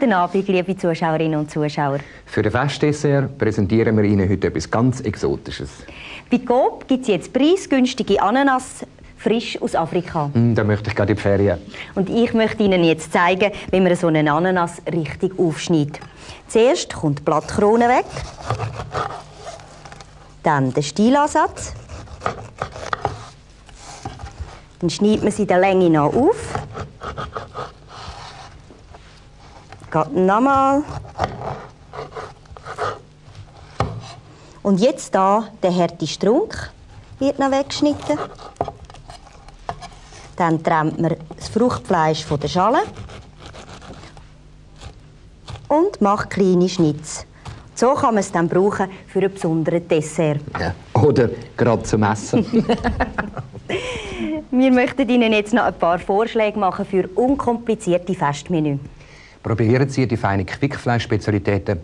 Guten Abend, liebe Zuschauerinnen und Zuschauer. Für den Festdessert präsentieren wir Ihnen heute etwas ganz Exotisches. Bei Coop gibt es jetzt preisgünstige Ananas, frisch aus Afrika. Da möchte ich gerade in die Ferien. Und ich möchte Ihnen jetzt zeigen, wie man so einen Ananas richtig aufschneidet. Zuerst kommt die Blattkrone weg, dann der Stielansatz. Dann schneidet man sie der Länge nach auf. Geht nochmal. Und jetzt da der harte Strunk wird noch weggeschnitten. Dann trennt man das Fruchtfleisch von der Schale und macht kleine Schnitze. So kann man es dann brauchen für einen besonderen Dessert. Ja. Oder gerade zum Essen. Wir möchten Ihnen jetzt noch ein paar Vorschläge machen für unkomplizierte Festmenü. Probieren Sie die feinen Quickfleischspezialitäten.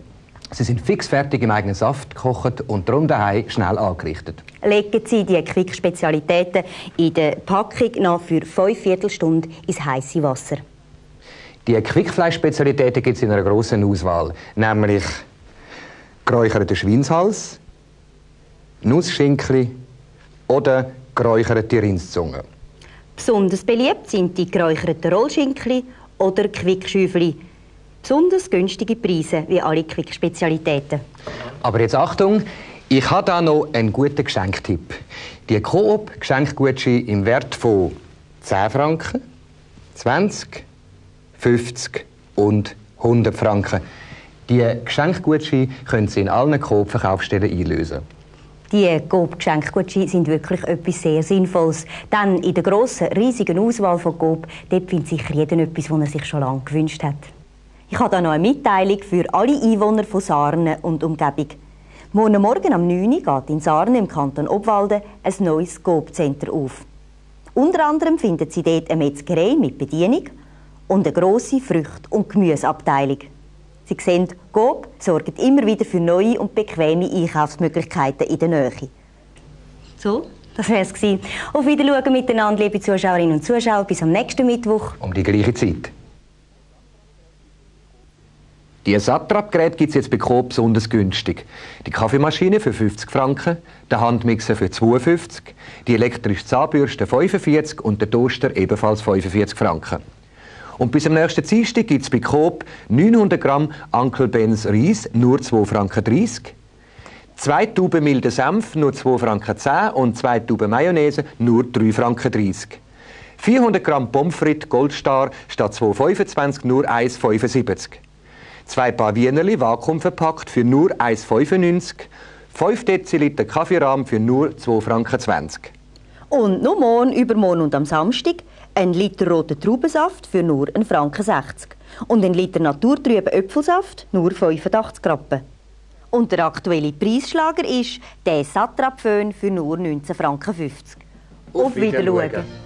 Sie sind fix fertig im eigenen Saft gekocht und darum daheim schnell angerichtet. Legen Sie die Quick-Spezialitäten in der Packung nach für 3/4 Stunde ins heiße Wasser. Die Quickfleischspezialitäten gibt es in einer grossen Auswahl, nämlich geräucherten Schweinshals, Nussschinkli oder geräucherte Rindszunge. Besonders beliebt sind die geräucherten Rollschinkli oder Quickschüfeli. Besonders günstige Preise, wie alle Quick-Spezialitäten. Aber jetzt Achtung, ich habe da noch einen guten Geschenktipp. Die Coop Geschenkgutscheine im Wert von 10 Franken, 20, 50 und 100 Franken. Die Geschenkgutscheine können Sie in allen Coop-Verkaufsstellen einlösen. Die Coop-Geschenkgutscheine sind wirklich etwas sehr Sinnvolles. Denn in der grossen, riesigen Auswahl von Coop findet sicher jeder etwas, was er sich schon lange gewünscht hat. Ich habe da noch eine Mitteilung für alle Einwohner von Saarne und Umgebung. Morgen am 9 Uhr geht in Saarne im Kanton Obwalde ein neues Coop-Center auf. Unter anderem finden Sie dort eine Metzgerei mit Bedienung und eine grosse Früchte- und Gemüseabteilung. Sie sehen, Coop sorgt immer wieder für neue und bequeme Einkaufsmöglichkeiten in der Nähe. So, das wär's gewesen. Auf Wiedersehen miteinander, liebe Zuschauerinnen und Zuschauer, bis am nächsten Mittwoch. Um die gleiche Zeit. Die Satrapfön-Geräte gibt es jetzt bei Coop besonders günstig. Die Kaffeemaschine für 50 Franken, der Handmixer für 52, die elektrische Zahnbürste 45 und der Toaster ebenfalls 45 Franken. Und bis am nächsten Dienstag gibt es bei Coop 900 Gramm Uncle Ben's Reis, nur 2,30 Franken, 2 Tuben milden Senf, nur 2,10 Franken und 2 Tuben Mayonnaise, nur 3,30 Franken. 400 Gramm Pommes frites Goldstar statt 2,25 nur 1,75. 2 Paar Wienerli, vakuumverpackt, für nur 1,95. 5 Deziliter Kaffeerahm für nur 2,20 Franken. Und nur morgen, übermorgen und am Samstag 1 Liter roten Traubensaft für nur 1,60 Franken. Und 1 Liter naturtrüben Äpfelsaft nur 85 Rappen. Und der aktuelle Preisschlager ist der Satrapfön für nur 19,50 Franken. Auf Wiedersehen!